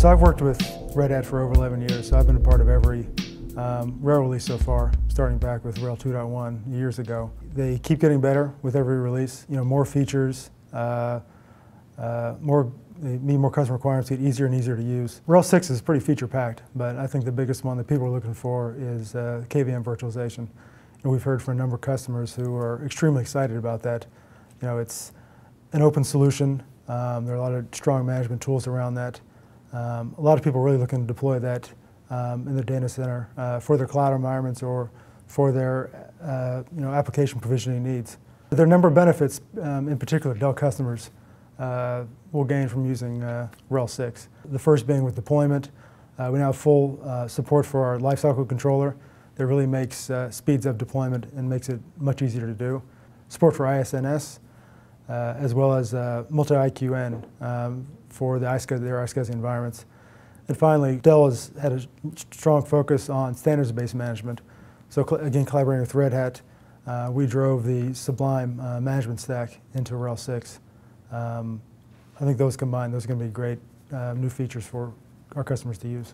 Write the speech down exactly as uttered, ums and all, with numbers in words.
So I've worked with Red Hat for over eleven years, so I've been a part of every um, rail release so far, starting back with Rail two point one years ago. They keep getting better with every release, you know, more features, uh, uh, more, they meet more customer requirements, get easier and easier to use. Rail six is pretty feature-packed, but I think the biggest one that people are looking for is uh, K V M virtualization. And we've heard from a number of customers who are extremely excited about that. You know, it's an open solution. Um, there are a lot of strong management tools around that. Um, a lot of people are really looking to deploy that um, in their data center uh, for their cloud environments or for their uh, you know, application provisioning needs. There are a number of benefits, um, in particular Dell customers uh, will gain from using uh, Rail six. The first being with deployment. Uh, we now have full uh, support for our lifecycle controller. That really makes uh, speeds up deployment and makes it much easier to do. Support for I S N S, uh, as well as uh, multi I Q N um, for the iSCSI, their iSCSI environments. And finally, Dell has had a strong focus on standards-based management. So again, collaborating with Red Hat, uh, we drove the Sublime uh, management stack into Rail six. Um, I think those combined, those are going to be great uh, new features for our customers to use.